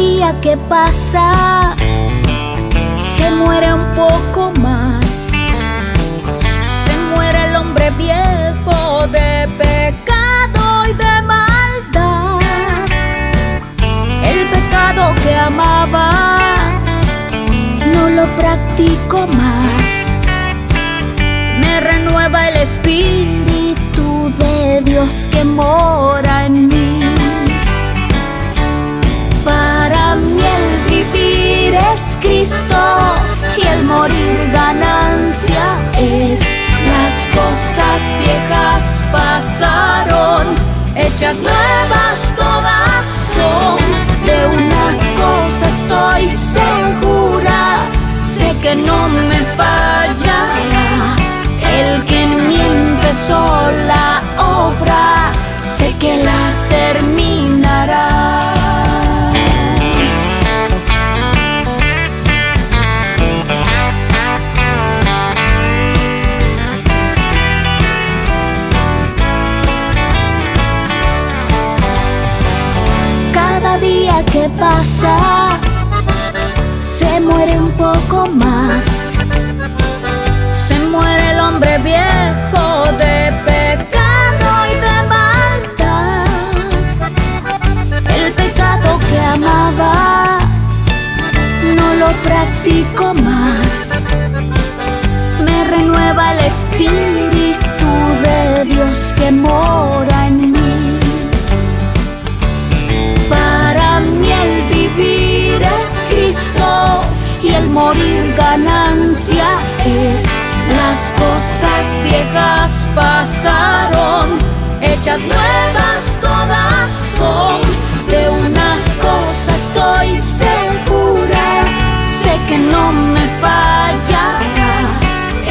día que pasa se muere un poco más, se muere el hombre viejo de pecado y de maldad. El pecado que amaba no lo practico más, me renueva el Espíritu de Dios que mora en mí. Para mí el vivir es Cristo y el morir ganancia es. Las cosas viejas pasaron, hechas nuevas todas son. De una cosa estoy segura, sé que no me fallará. El que en mí empezó la obra, sé que la terminará. Día que pasa se muere un poco más, se muere el hombre viejo de pecado y de maldad. El pecado que amaba no lo practico más, me renueva el Espíritu de Dios que mora en mí. Vivir es Cristo y el morir ganancia es. Las cosas viejas pasaron, hechas nuevas todas son. De una cosa estoy segura, sé que no me fallará.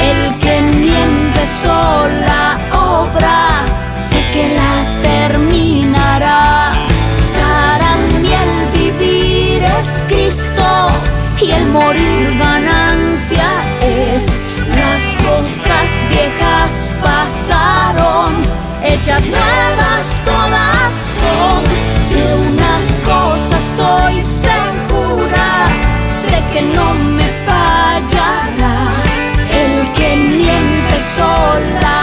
El que en mí empezó la obra, sé que la terminará. Vivir es Cristo y el morir ganancia es. Las cosas viejas pasaron, hechas nuevas todas son. De una cosa estoy segura, sé que no me fallará. El que en mí empezó la